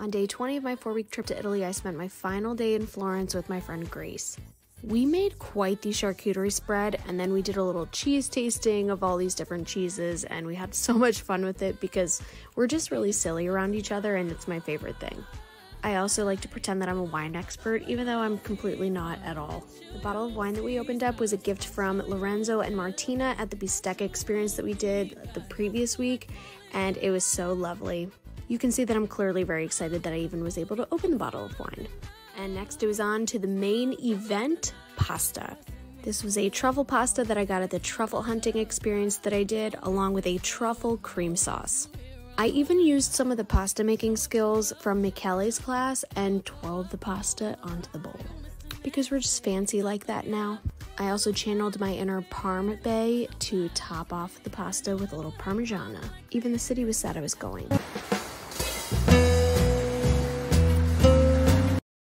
On day 20 of my 4-week trip to Italy, I spent my final day in Florence with my friend Grace. We made quite the charcuterie spread, and then we did a little cheese tasting of all these different cheeses, and we had so much fun with it because we're just really silly around each other, and it's my favorite thing. I also like to pretend that I'm a wine expert, even though I'm completely not at all. The bottle of wine that we opened up was a gift from Lorenzo and Martina at the bistecca experience that we did the previous week, and it was so lovely. You can see that I'm clearly very excited that I even was able to open the bottle of wine. And next it was on to the main event, pasta. This was a truffle pasta that I got at the truffle hunting experience that I did, along with a truffle cream sauce. I even used some of the pasta making skills from Michele's class and twirled the pasta onto the bowl, because we're just fancy like that now. I also channeled my inner Parm Bae to top off the pasta with a little Parmigiana. Even the city was sad I was going.